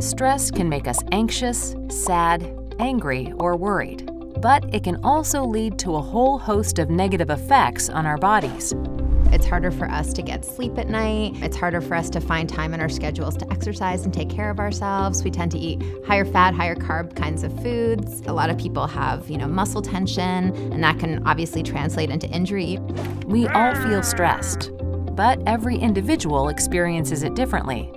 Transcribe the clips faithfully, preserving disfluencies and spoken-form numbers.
Stress can make us anxious, sad, angry, or worried, but it can also lead to a whole host of negative effects on our bodies. It's harder for us to get sleep at night. It's harder for us to find time in our schedules to exercise and take care of ourselves. We tend to eat higher fat, higher carb kinds of foods. A lot of people have, you know, muscle tension, and that can obviously translate into injury. We all feel stressed, but every individual experiences it differently.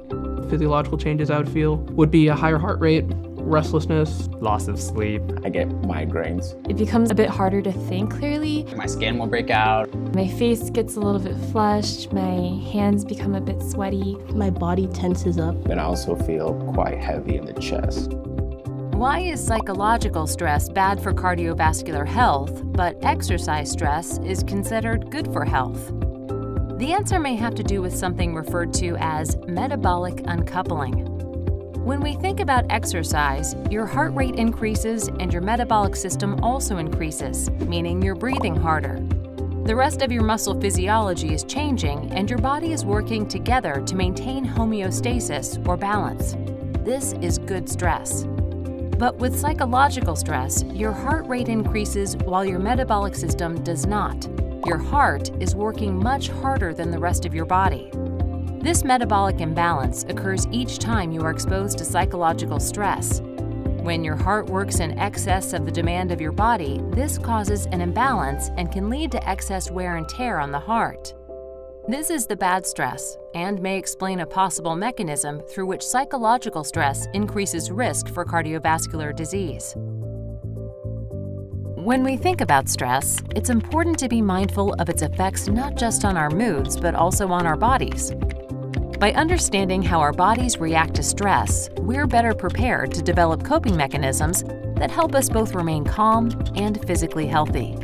Physiological changes I would feel would be a higher heart rate, restlessness, loss of sleep. I get migraines. It becomes a bit harder to think clearly. My skin will break out. My face gets a little bit flushed. My hands become a bit sweaty. My body tenses up. And I also feel quite heavy in the chest. Why is psychological stress bad for cardiovascular health, but exercise stress is considered good for health? The answer may have to do with something referred to as metabolic uncoupling. When we think about exercise, your heart rate increases and your metabolic system also increases, meaning you're breathing harder. The rest of your muscle physiology is changing and your body is working together to maintain homeostasis or balance. This is good stress. But with psychological stress, your heart rate increases while your metabolic system does not. Your heart is working much harder than the rest of your body. This metabolic imbalance occurs each time you are exposed to psychological stress. When your heart works in excess of the demand of your body, this causes an imbalance and can lead to excess wear and tear on the heart. This is the bad stress and may explain a possible mechanism through which psychological stress increases risk for cardiovascular disease. When we think about stress, it's important to be mindful of its effects not just on our moods, but also on our bodies. By understanding how our bodies react to stress, we're better prepared to develop coping mechanisms that help us both remain calm and physically healthy.